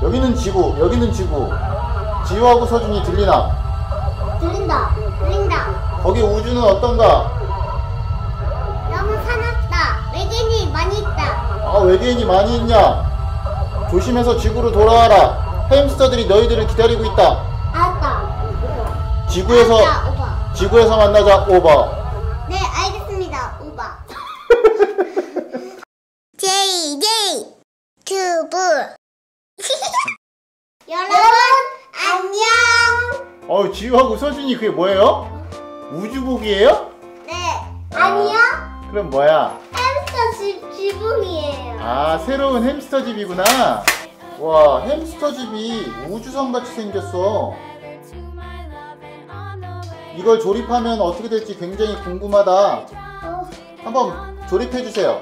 여기는 지구, 여기는 지구. 지우하고 서준이 들리나? 들린다, 들린다. 거기 우주는 어떤가? 너무 사납다. 외계인이 많이 있다. 아, 외계인이 많이 있냐? 조심해서 지구로 돌아와라. 햄스터들이 너희들을 기다리고 있다. 알았다. 지구에서, 알았다, 오바. 지구에서 만나자, 오바. 네, 알겠습니다, 오바. JJ 튜브. 여러분 안녕. 지우하고 서준이 그게 뭐예요? 우주복이에요? 네. 아니요. 그럼 뭐야? 햄스터 집 지붕이에요. 아, 새로운 햄스터 집이구나. 와, 햄스터 집이 우주선 같이 생겼어. 이걸 조립하면 어떻게 될지 굉장히 궁금하다. 한번 조립해 주세요.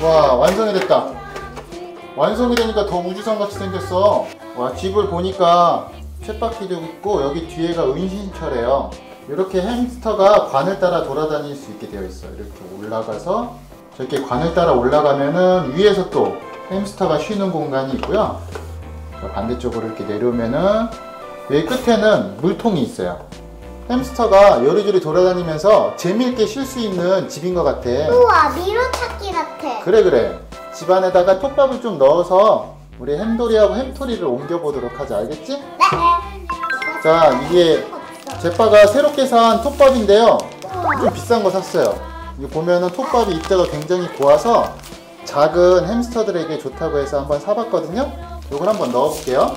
와, 완성이 됐다. 완성이 되니까 더 우주선같이 생겼어. 와, 집을 보니까 쳇바퀴도 있고 여기 뒤에가 은신처래요. 이렇게 햄스터가 관을 따라 돌아다닐 수 있게 되어 있어요. 이렇게 올라가서 저렇게 관을 따라 올라가면은 위에서 또 햄스터가 쉬는 공간이 있고요. 반대쪽으로 이렇게 내려오면은 여기 끝에는 물통이 있어요. 햄스터가 요리조리 돌아다니면서 재미있게 쉴 수 있는 집인 것 같아. 우와, 미로찾기 같아. 그래. 집 안에다가 톱밥을 좀 넣어서 우리 햄돌이하고 햄토리를 옮겨보도록 하자. 알겠지? 네. 자, 이게 제빠가 새롭게 산 톱밥인데요. 좀 비싼 거 샀어요. 이거 보면은 톱밥이 입자가 굉장히 고와서 작은 햄스터들에게 좋다고 해서 한번 사봤거든요. 요걸 한번 넣어볼게요.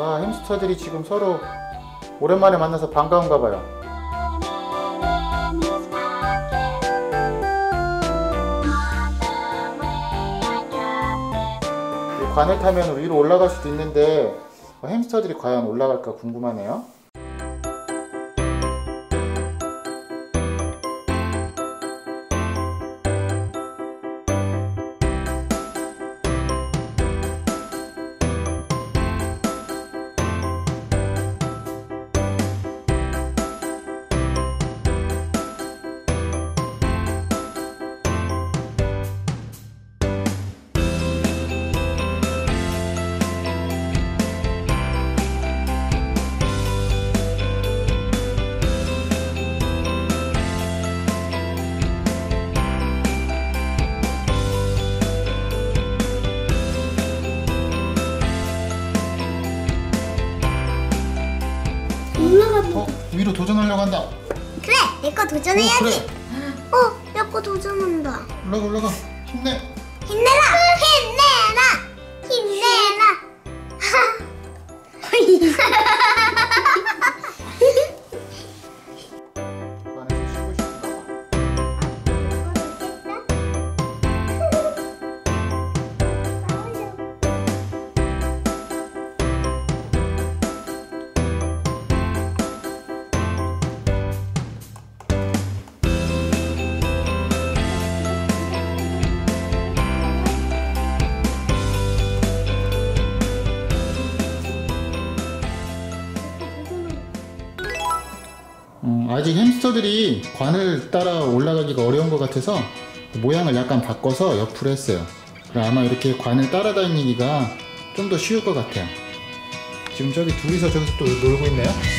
와, 햄스터들이 지금 서로 오랜만에 만나서 반가운가 봐요. 이 관을 타면 위로 올라갈 수도 있는데 햄스터들이 과연 올라갈까 궁금하네요. 위로 도전하려고 한다. 그래, 내 거 도전해야지. 그래. 내 거 도전한다. 올라가. 힘내라. 아직 햄스터들이 관을 따라 올라가기가 어려운 것 같아서 모양을 약간 바꿔서 옆으로 했어요. 그럼 아마 이렇게 관을 따라다니기가 좀 더 쉬울 것 같아요. 지금 저기 둘이서 저기서 또 놀고 있네요.